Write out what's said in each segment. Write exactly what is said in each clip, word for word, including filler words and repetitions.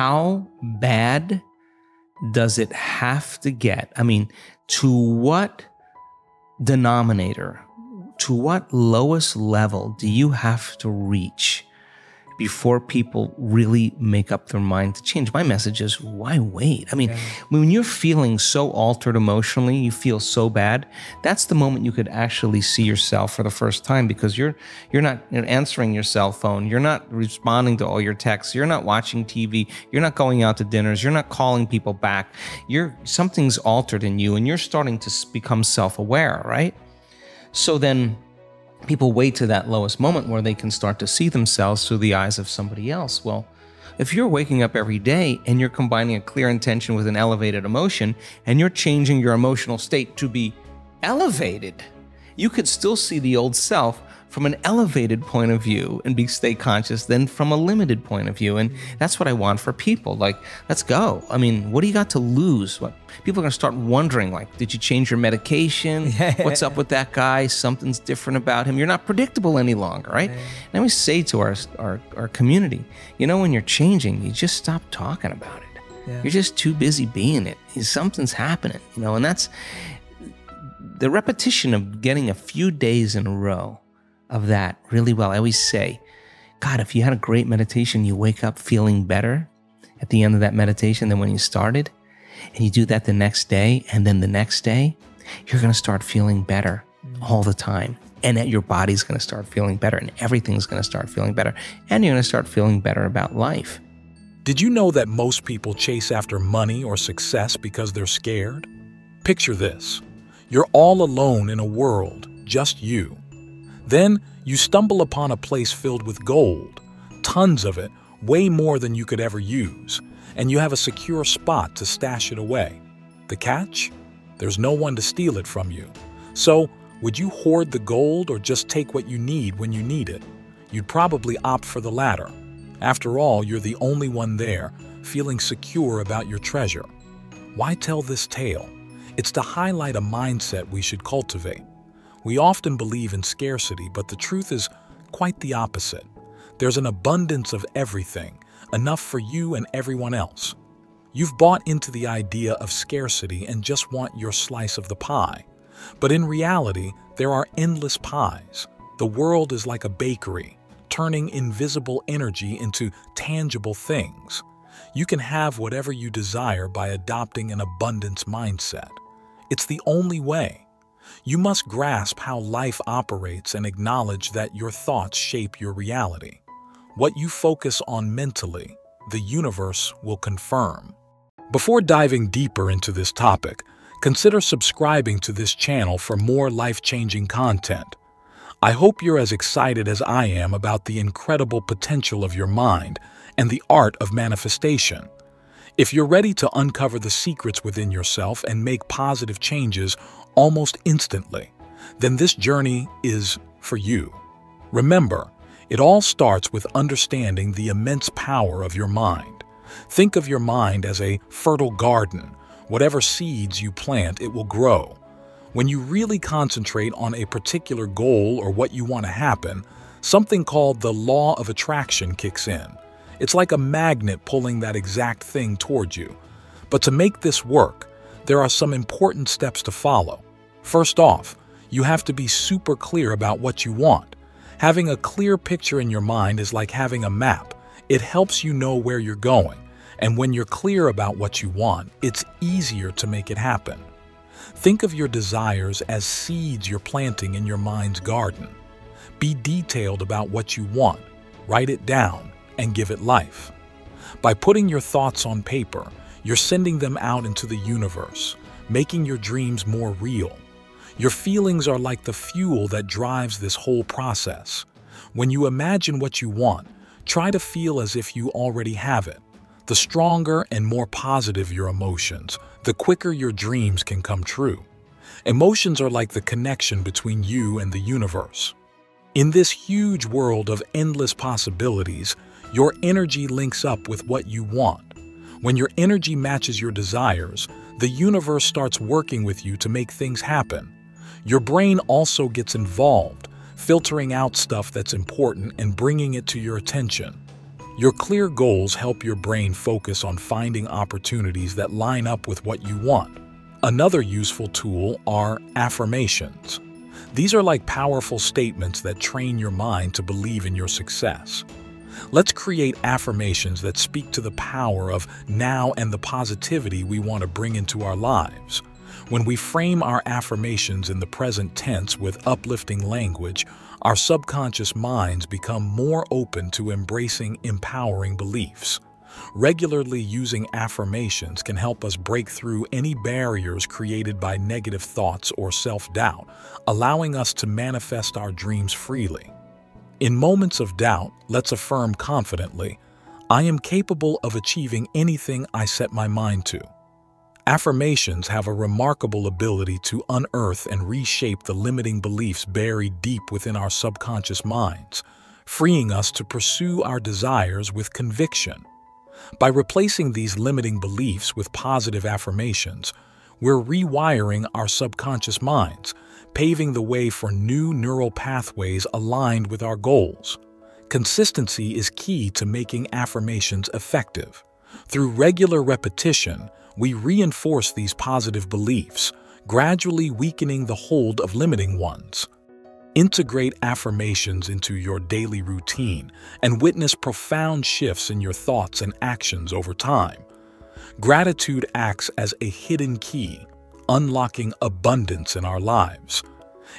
how bad does it have to get? I mean, to what denominator, to what lowest level do you have to reach before people really make up their mind to change? My message is, why wait? I mean, yeah. when you're feeling so altered emotionally, you feel so bad, that's the moment you could actually see yourself for the first time, because you're you're not answering your cell phone, you're not responding to all your texts, you're not watching T V, you're not going out to dinners, you're not calling people back. You're something's altered in you, and you're starting to become self-aware, right? So then people wait to that lowest moment where they can start to see themselves through the eyes of somebody else. Well, if you're waking up every day and you're combining a clear intention with an elevated emotion, and you're changing your emotional state to be elevated, you could still see the old self from an elevated point of view and be stay conscious than from a limited point of view. And that's what I want for people. Like, let's go. I mean, what do you got to lose? What people are gonna start wondering, like, did you change your medication? What's up with that guy? Something's different about him. You're not predictable any longer, right? right. And we say to our, our, our community, you know, when you're changing, you just stop talking about it. Yeah. You're just too busy being it. Something's happening, you know, and that's the repetition of getting a few days in a row of that really well. I always say, God, if you had a great meditation, you wake up feeling better at the end of that meditation than when you started, and you do that the next day, and then the next day, you're gonna start feeling better all the time, and that your body's gonna start feeling better, and everything's gonna start feeling better, and you're gonna start feeling better about life. Did you know that most people chase after money or success because they're scared? Picture this. You're all alone in a world, just you. Then you stumble upon a place filled with gold, tons of it, way more than you could ever use, and you have a secure spot to stash it away. The catch? There's no one to steal it from you. So, would you hoard the gold or just take what you need when you need it? You'd probably opt for the latter. After all, you're the only one there, feeling secure about your treasure. Why tell this tale? It's to highlight a mindset we should cultivate. We often believe in scarcity, but the truth is quite the opposite. There's an abundance of everything, enough for you and everyone else. You've bought into the idea of scarcity and just want your slice of the pie. But in reality, there are endless pies. The world is like a bakery, turning invisible energy into tangible things. You can have whatever you desire by adopting an abundance mindset. It's the only way. You must grasp how life operates and acknowledge that your thoughts shape your reality. What you focus on mentally, the universe will confirm. Before diving deeper into this topic, consider subscribing to this channel for more life-changing content. I hope you're as excited as I am about the incredible potential of your mind and the art of manifestation. If you're ready to uncover the secrets within yourself and make positive changes almost instantly, then this journey is for you. Remember, it all starts with understanding the immense power of your mind. Think of your mind as a fertile garden. Whatever seeds you plant, it will grow. When you really concentrate on a particular goal or what you want to happen, something called the Law of Attraction kicks in. It's like a magnet pulling that exact thing toward you. But to make this work, there are some important steps to follow. First off, you have to be super clear about what you want. Having a clear picture in your mind is like having a map. It helps you know where you're going, and when you're clear about what you want, it's easier to make it happen. Think of your desires as seeds you're planting in your mind's garden. Be detailed about what you want, write it down, and give it life. By putting your thoughts on paper, you're sending them out into the universe, making your dreams more real. Your feelings are like the fuel that drives this whole process. When you imagine what you want, try to feel as if you already have it. The stronger and more positive your emotions, the quicker your dreams can come true. Emotions are like the connection between you and the universe. In this huge world of endless possibilities, your energy links up with what you want. When your energy matches your desires, the universe starts working with you to make things happen. Your brain also gets involved, filtering out stuff that's important and bringing it to your attention. Your clear goals help your brain focus on finding opportunities that line up with what you want. Another useful tool are affirmations. These are like powerful statements that train your mind to believe in your success. Let's create affirmations that speak to the power of now and the positivity we want to bring into our lives. When we frame our affirmations in the present tense with uplifting language, our subconscious minds become more open to embracing empowering beliefs. Regularly using affirmations can help us break through any barriers created by negative thoughts or self-doubt, allowing us to manifest our dreams freely. In moments of doubt, let's affirm confidently, "I am capable of achieving anything I set my mind to." Affirmations have a remarkable ability to unearth and reshape the limiting beliefs buried deep within our subconscious minds, freeing us to pursue our desires with conviction. By replacing these limiting beliefs with positive affirmations, we're rewiring our subconscious minds, paving the way for new neural pathways aligned with our goals. Consistency is key to making affirmations effective. Through regular repetition, we reinforce these positive beliefs, gradually weakening the hold of limiting ones. Integrate affirmations into your daily routine and witness profound shifts in your thoughts and actions over time. Gratitude acts as a hidden key, unlocking abundance in our lives.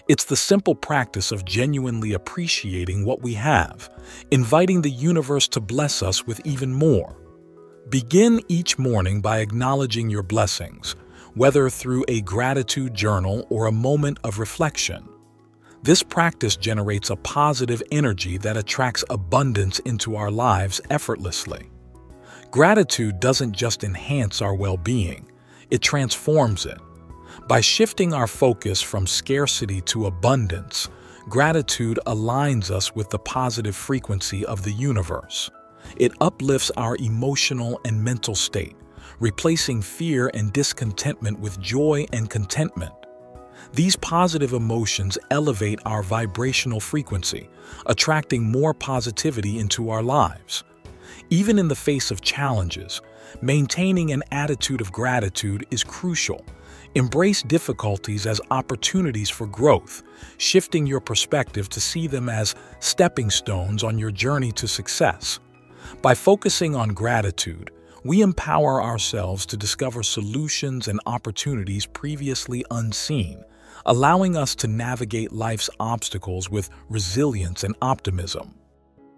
It's the simple practice of genuinely appreciating what we have, inviting the universe to bless us with even more. Begin each morning by acknowledging your blessings, whether through a gratitude journal or a moment of reflection. This practice generates a positive energy that attracts abundance into our lives effortlessly. Gratitude doesn't just enhance our well-being, it transforms it. By shifting our focus from scarcity to abundance, gratitude aligns us with the positive frequency of the universe. It uplifts our emotional and mental state, replacing fear and discontentment with joy and contentment. These positive emotions elevate our vibrational frequency, attracting more positivity into our lives. Even in the face of challenges, maintaining an attitude of gratitude is crucial. Embrace difficulties as opportunities for growth, shifting your perspective to see them as stepping stones on your journey to success. By focusing on gratitude, we empower ourselves to discover solutions and opportunities previously unseen, allowing us to navigate life's obstacles with resilience and optimism.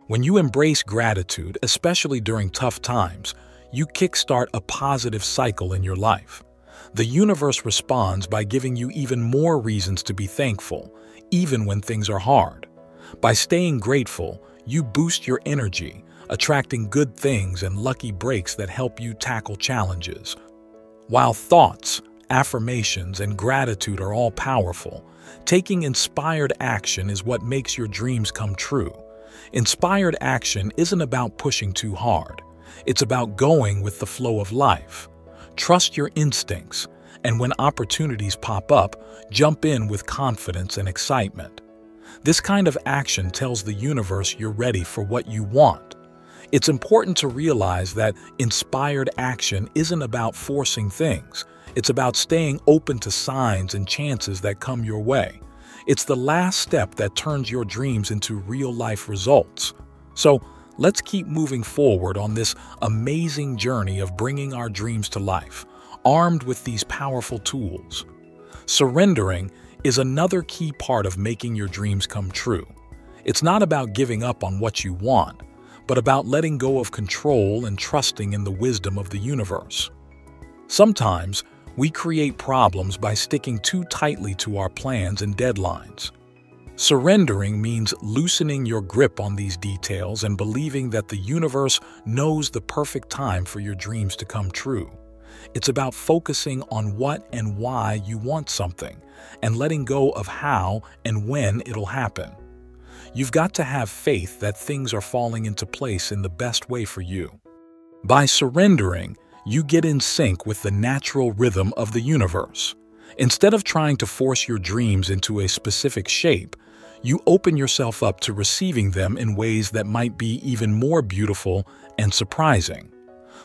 When you embrace gratitude, especially during tough times, you kickstart a positive cycle in your life. The universe responds by giving you even more reasons to be thankful, even when things are hard. By staying grateful, you boost your energy, attracting good things and lucky breaks that help you tackle challenges. While thoughts, affirmations, and gratitude are all powerful, taking inspired action is what makes your dreams come true. Inspired action isn't about pushing too hard. It's about going with the flow of life. Trust your instincts, and when opportunities pop up, jump in with confidence and excitement. This kind of action tells the universe you're ready for what you want. It's important to realize that inspired action isn't about forcing things. It's about staying open to signs and chances that come your way. It's the last step that turns your dreams into real-life results. So, let's keep moving forward on this amazing journey of bringing our dreams to life, armed with these powerful tools. Surrendering is another key part of making your dreams come true. It's not about giving up on what you want, but about letting go of control and trusting in the wisdom of the universe. Sometimes, we create problems by sticking too tightly to our plans and deadlines. Surrendering means loosening your grip on these details and believing that the universe knows the perfect time for your dreams to come true. It's about focusing on what and why you want something, and letting go of how and when it'll happen. You've got to have faith that things are falling into place in the best way for you. By surrendering, you get in sync with the natural rhythm of the universe. Instead of trying to force your dreams into a specific shape, you open yourself up to receiving them in ways that might be even more beautiful and surprising.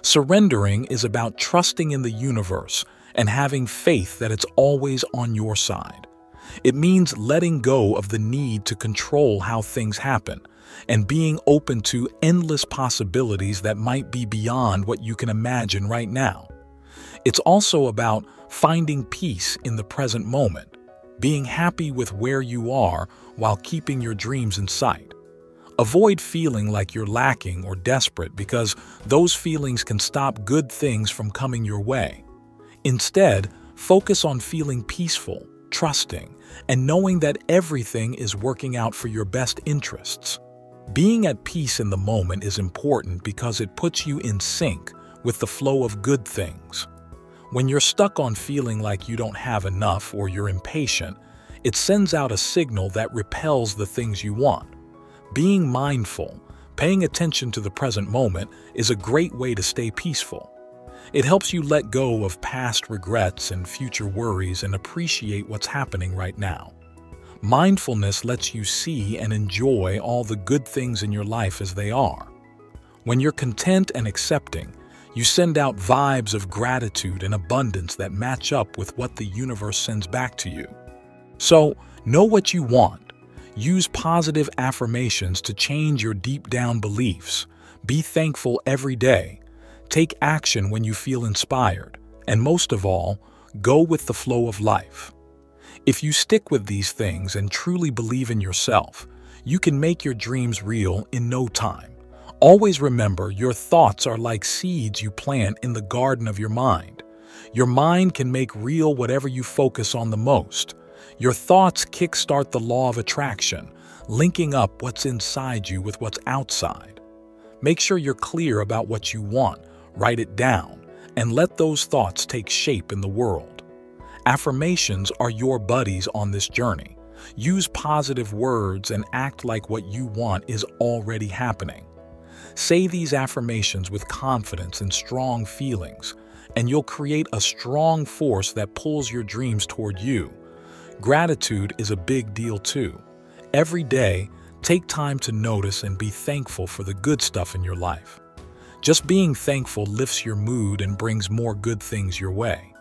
Surrendering is about trusting in the universe and having faith that it's always on your side. It means letting go of the need to control how things happen and being open to endless possibilities that might be beyond what you can imagine right now. It's also about finding peace in the present moment, being happy with where you are while keeping your dreams in sight. Avoid feeling like you're lacking or desperate, because those feelings can stop good things from coming your way. Instead, focus on feeling peaceful, trusting, and knowing that everything is working out for your best interests. Being at peace in the moment is important because it puts you in sync with the flow of good things. When you're stuck on feeling like you don't have enough or you're impatient, it sends out a signal that repels the things you want. Being mindful, paying attention to the present moment, is a great way to stay peaceful. It helps you let go of past regrets and future worries and appreciate what's happening right now. Mindfulness lets you see and enjoy all the good things in your life as they are. When you're content and accepting, you send out vibes of gratitude and abundance that match up with what the universe sends back to you. So, know what you want. Use positive affirmations to change your deep-down beliefs. Be thankful every day. Take action when you feel inspired, and most of all, go with the flow of life. If you stick with these things and truly believe in yourself, you can make your dreams real in no time. Always remember, your thoughts are like seeds you plant in the garden of your mind. Your mind can make real whatever you focus on the most. Your thoughts kickstart the law of attraction, linking up what's inside you with what's outside. Make sure you're clear about what you want. Write it down, and let those thoughts take shape in the world. Affirmations are your buddies on this journey. Use positive words and act like what you want is already happening. Say these affirmations with confidence and strong feelings, and you'll create a strong force that pulls your dreams toward you. Gratitude is a big deal too. Every day, take time to notice and be thankful for the good stuff in your life. Just being thankful lifts your mood and brings more good things your way.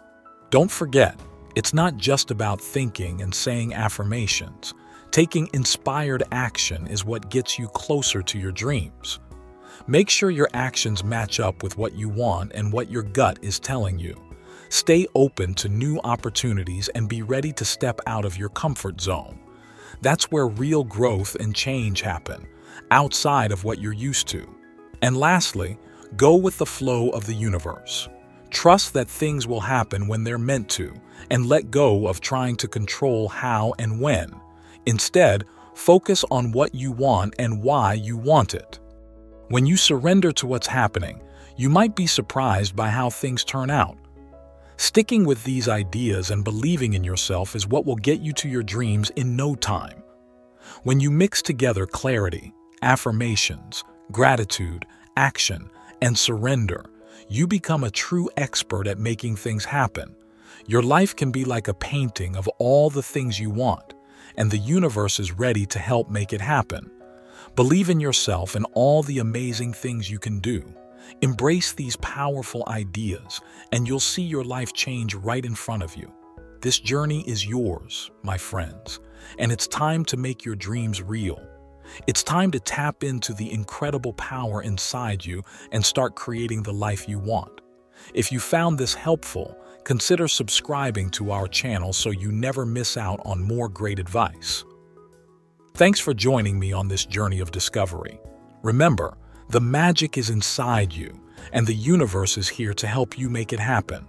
Don't forget, it's not just about thinking and saying affirmations. Taking inspired action is what gets you closer to your dreams. Make sure your actions match up with what you want and what your gut is telling you. Stay open to new opportunities and be ready to step out of your comfort zone. That's where real growth and change happen, outside of what you're used to. And lastly, go with the flow of the universe. Trust that things will happen when they're meant to, and let go of trying to control how and when. Instead, focus on what you want and why you want it. When you surrender to what's happening, you might be surprised by how things turn out. Sticking with these ideas and believing in yourself is what will get you to your dreams in no time. When you mix together clarity, affirmations, gratitude, action, and surrender, you become a true expert at making things happen. Your life can be like a painting of all the things you want, and the universe is ready to help make it happen. Believe in yourself and all the amazing things you can do. Embrace these powerful ideas, and you'll see your life change right in front of you. This journey is yours, my friends, and it's time to make your dreams real. It's time to tap into the incredible power inside you and start creating the life you want. If you found this helpful, consider subscribing to our channel so you never miss out on more great advice. Thanks for joining me on this journey of discovery. Remember, the magic is inside you, and the universe is here to help you make it happen.